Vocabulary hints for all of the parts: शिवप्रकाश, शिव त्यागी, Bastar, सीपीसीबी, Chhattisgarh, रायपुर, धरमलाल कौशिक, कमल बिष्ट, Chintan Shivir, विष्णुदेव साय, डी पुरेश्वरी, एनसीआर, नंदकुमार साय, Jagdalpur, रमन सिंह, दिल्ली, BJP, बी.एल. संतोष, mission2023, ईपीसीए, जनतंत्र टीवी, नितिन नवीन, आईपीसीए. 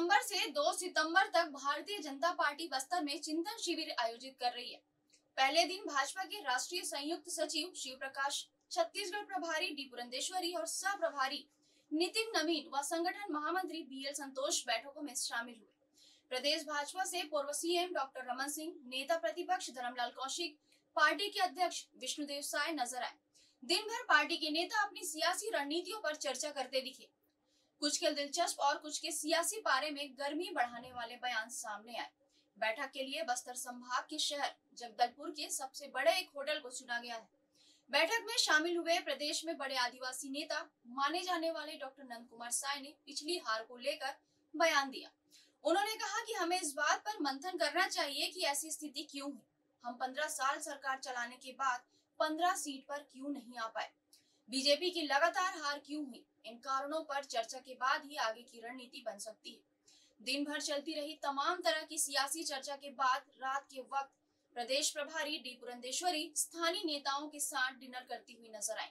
दिसंबर से 2 सितंबर तक भारतीय जनता पार्टी बस्तर में चिंतन शिविर आयोजित कर रही है। पहले दिन भाजपा के राष्ट्रीय संयुक्त सचिव शिवप्रकाश, छत्तीसगढ़ प्रभारी डी पुरेश्वरी और सह प्रभारी नितिन नवीन व संगठन महामंत्री बी.एल. संतोष बैठकों में शामिल हुए। प्रदेश भाजपा से पूर्व सीएम डॉक्टर रमन सिंह, नेता प्रतिपक्ष धरमलाल कौशिक, पार्टी के अध्यक्ष विष्णुदेव साय नजर आए। दिन भर पार्टी के नेता अपनी सियासी रणनीतियों पर चर्चा करते दिखे। कुछ के दिलचस्प और कुछ के सियासी पारे में गर्मी बढ़ाने वाले बयान सामने आए। बैठक के लिए बस्तर संभाग के शहर जगदलपुर के सबसे बड़े एक होटल को चुना गया है। बैठक में शामिल हुए प्रदेश में बड़े आदिवासी नेता माने जाने वाले डॉक्टर नंदकुमार साय ने पिछली हार को लेकर बयान दिया। उन्होंने कहा कि हमें इस बात पर मंथन करना चाहिए कि ऐसी स्थिति क्यों है। हम 15 साल सरकार चलाने के बाद 15 सीट पर क्यों नहीं आ पाए, बीजेपी की लगातार हार क्यों हुई। इन कारणों पर चर्चा के बाद ही आगे की रणनीति बन सकती है। दिन भर चलती रही तमाम तरह की सियासी चर्चा के बाद रात के वक्त प्रदेश प्रभारी डी पुरेश्वरी स्थानीय नेताओं के साथ डिनर करती हुई नजर आए।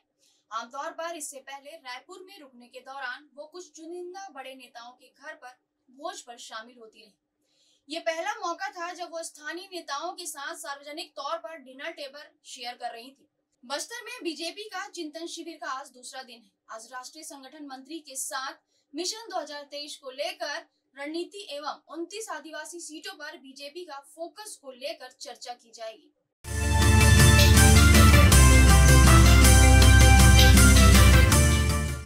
आमतौर पर इससे पहले रायपुर में रुकने के दौरान वो कुछ चुनिंदा बड़े नेताओं के घर पर भोज पर शामिल होती रही। ये पहला मौका था जब वो स्थानीय नेताओं के साथ सार्वजनिक तौर पर डिनर टेबल शेयर कर रही थी। बस्तर में बीजेपी का चिंतन शिविर का आज दूसरा दिन है। आज राष्ट्रीय संगठन मंत्री के साथ मिशन 2023 को लेकर रणनीति एवं 29 आदिवासी सीटों पर बीजेपी का फोकस को लेकर चर्चा की जाएगी।